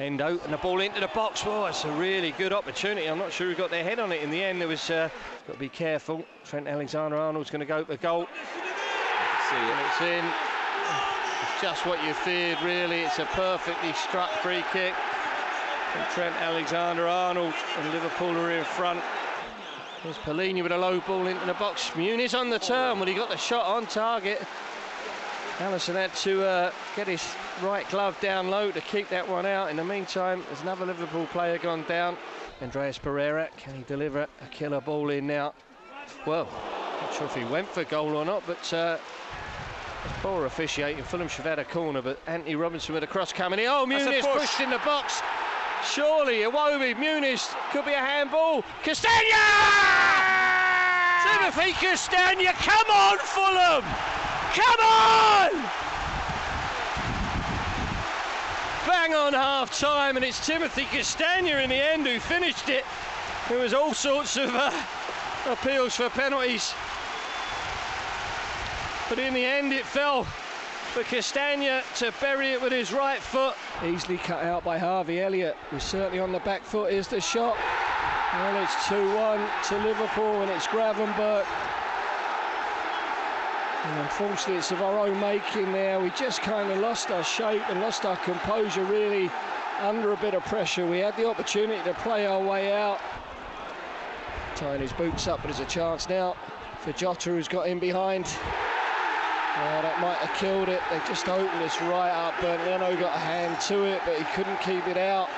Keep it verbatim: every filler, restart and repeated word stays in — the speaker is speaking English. Endo, and the ball into the box. Well, that's a really good opportunity. I'm not sure who got their head on it in the end. There was uh, got to be careful. Trent Alexander-Arnold's going to go for goal. See it. And it's in. It's just what you feared, really. It's a perfectly struck free kick. And Trent Alexander-Arnold and Liverpool are in front. There's Pellini with a low ball into the box. Muniz on the turn. Well, he got the shot on target. Alisson had to uh, get his right glove down low to keep that one out. In the meantime, there's another Liverpool player gone down. Andreas Pereira, can he deliver a killer ball in now? Well, not sure if he went for goal or not, but uh, poor officiating. Fulham should have had a corner, but Anthony Robinson with a cross coming in. Oh, Muniz pushed in the box. Surely, Iwobi, Muniz, could be a handball. Castagne! Timothy Castagne, come on, Fulham! Come on! Bang on half time, and it's Timothy Castagne in the end who finished it. There was all sorts of uh, appeals for penalties, but in the end it fell for Castagne to bury it with his right foot. Easily cut out by Harvey Elliott, who's certainly on the back foot. Here's the shot. Well, it's two one to Liverpool, and it's Gravenberch. And unfortunately, it's of our own making there. We just kind of lost our shape and lost our composure, really, under a bit of pressure. We had the opportunity to play our way out. Tying his boots up, but there's a chance now for Jota, who's got in behind. Oh, that might have killed it. They just opened this right up, but Leno got a hand to it, but he couldn't keep it out.